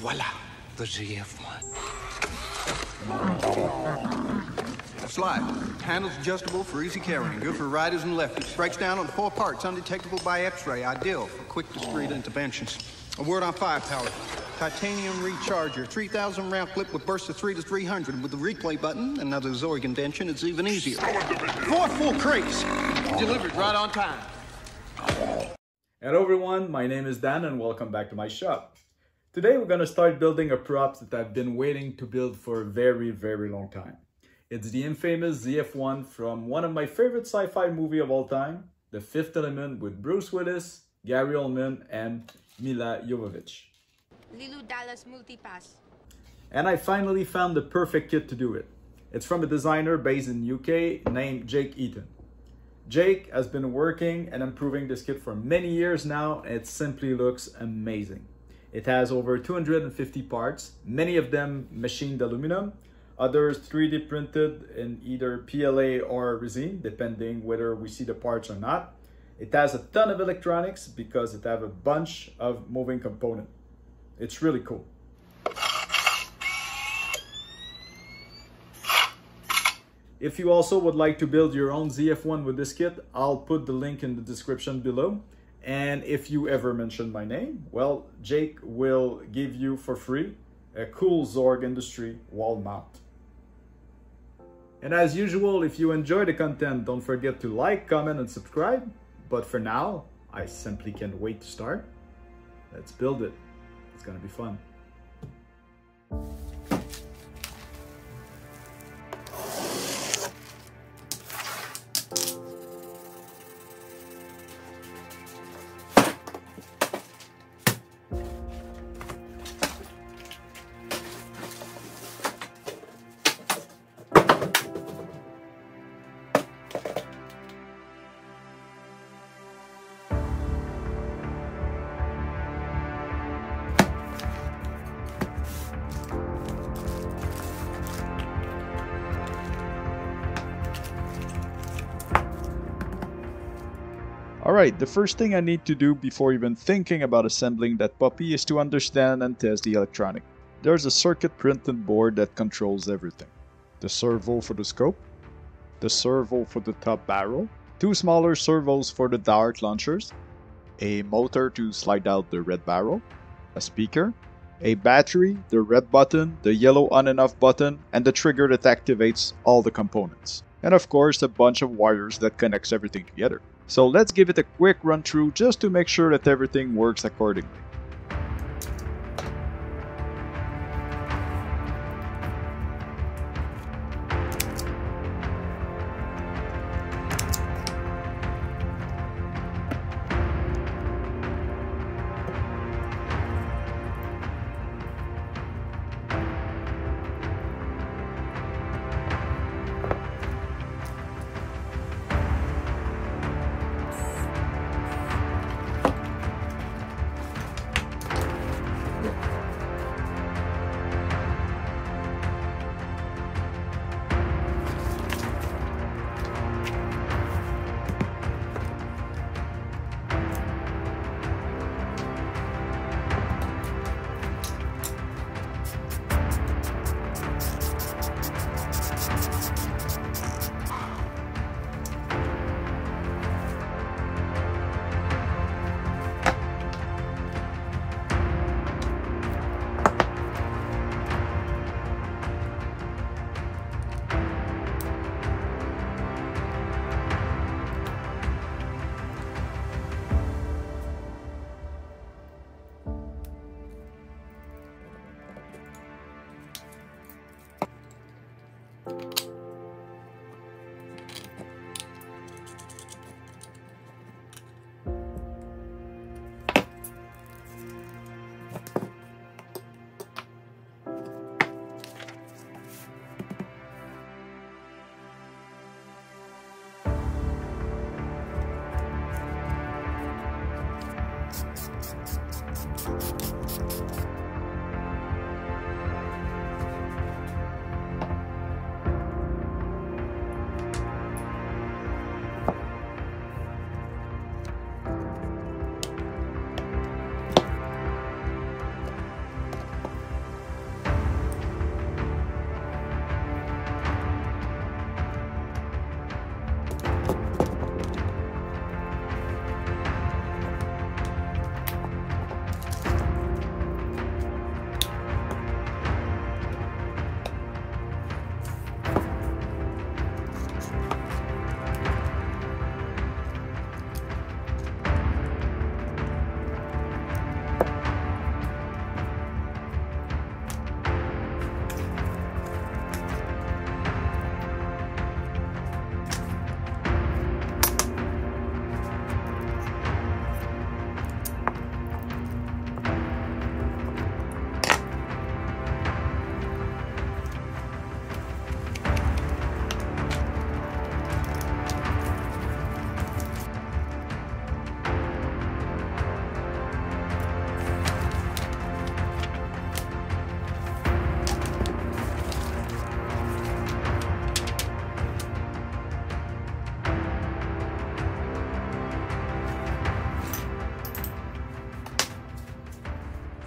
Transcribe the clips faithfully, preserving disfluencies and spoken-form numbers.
Voila, the Z F one. Slide. Handles adjustable for easy carrying. Good for riders and lefties. Breaks down on four parts, undetectable by X-ray. Ideal for quick, discreet interventions. A word on firepower. Titanium recharger, three thousand round clip with burst of three to three hundred. With the replay button, another Zorg invention, it's even easier. Four full crates, delivered right on time. Hello everyone, my name is Dan and welcome back to my shop. Today we're going to start building a prop that I've been waiting to build for a very, very long time. It's the infamous Z F one from one of my favorite sci-fi movie of all time, The Fifth Element, with Bruce Willis, Gary Oldman, and Milla Jovovish. L I L U DALLAS MULTIPASS. And I finally found the perfect kit to do it. It's from a designer based in U K named Jake Eaton. Jake has been working and improving this kit for many years now, and it simply looks amazing. It has over two hundred fifty parts, many of them machined aluminum, others three D printed in either P L A or resin, depending whether we see the parts or not. It has a ton of electronics because it has a bunch of moving components. It's really cool. If you also would like to build your own Z F one with this kit, I'll put the link in the description below. And if you ever mention my name, well, Jake will give you for free a cool Zorg Industry wall mount. And as usual, if you enjoy the content, don't forget to like, comment, and subscribe. But for now, I simply can't wait to start. Let's build it. It's gonna be fun. Alright, the first thing I need to do before even thinking about assembling that puppy is to understand and test the electronic. There's a circuit printed board that controls everything. The servo for the scope, the servo for the top barrel, two smaller servos for the dart launchers, a motor to slide out the red barrel, a speaker, a battery, the red button, the yellow on and off button, and the trigger that activates all the components. And of course a bunch of wires that connects everything together. So let's give it a quick run through just to make sure that everything works accordingly.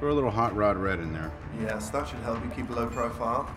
Throw a little hot rod red in there. Yes, that should help you keep a low profile.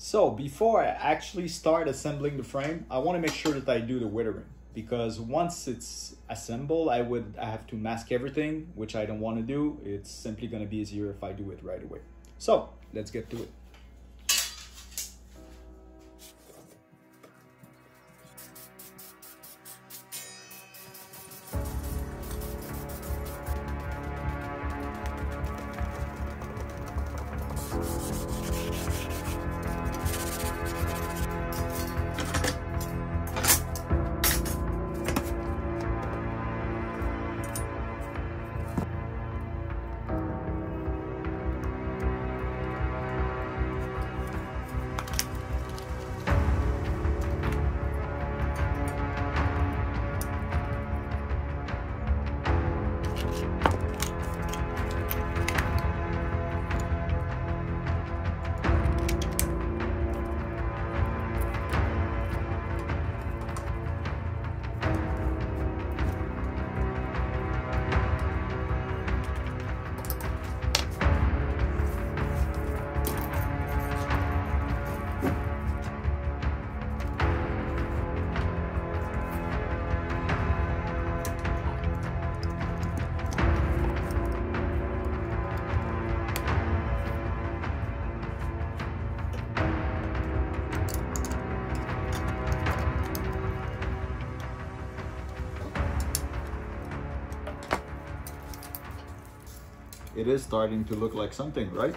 So before I actually start assembling the frame, I want to make sure that I do the withering, because once it's assembled, I would I have to mask everything, which I don't want to do. It's simply going to be easier if I do it right away. So let's get to it. It is starting to look like something, right?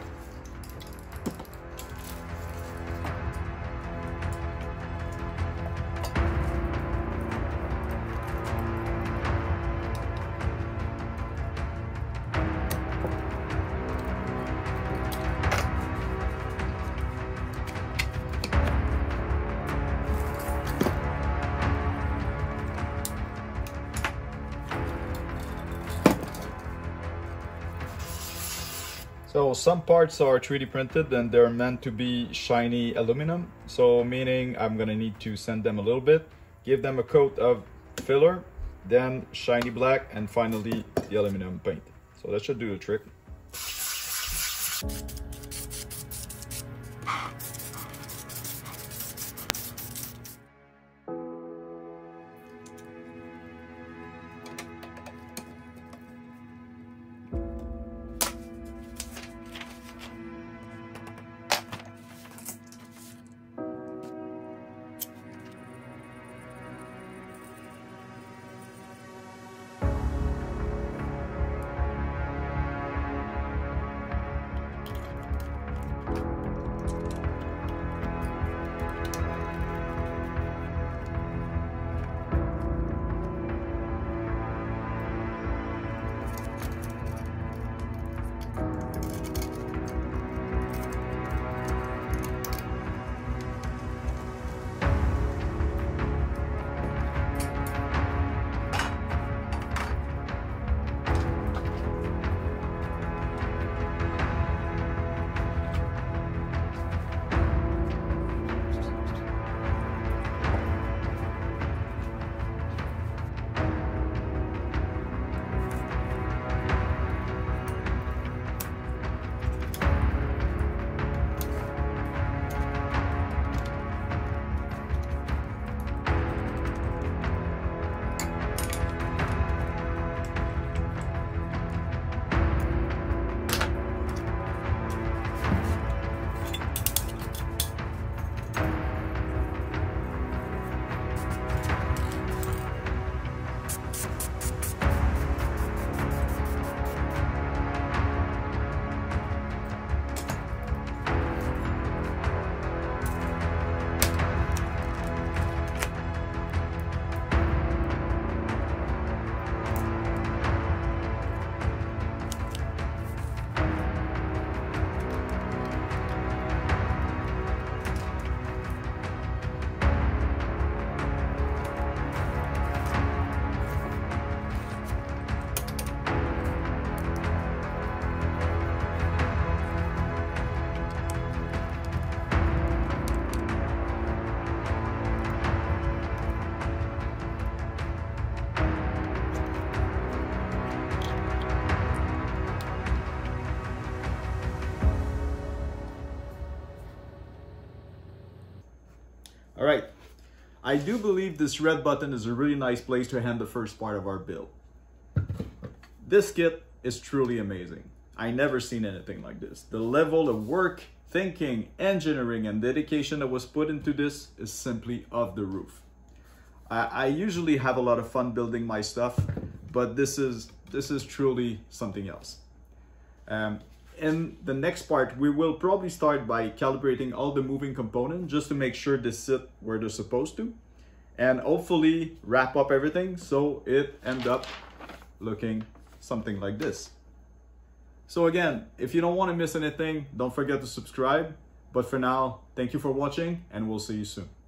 So So some parts are three D printed and they're meant to be shiny aluminum. So meaning I'm gonna need to sand them a little bit, give them a coat of filler, then shiny black, and finally the aluminum paint. So that should do the trick. All right, I do believe this red button is a really nice place to hand the first part of our build. This kit is truly amazing. I never seen anything like this. The level of work, thinking, engineering, and dedication that was put into this is simply off the roof. I, I usually have a lot of fun building my stuff, but this is, this is truly something else. Um, In the next part, we will probably start by calibrating all the moving components just to make sure they sit where they're supposed to, and hopefully wrap up everything so it ends up looking something like this. So again, if you don't want to miss anything, don't forget to subscribe. But for now, thank you for watching and we'll see you soon.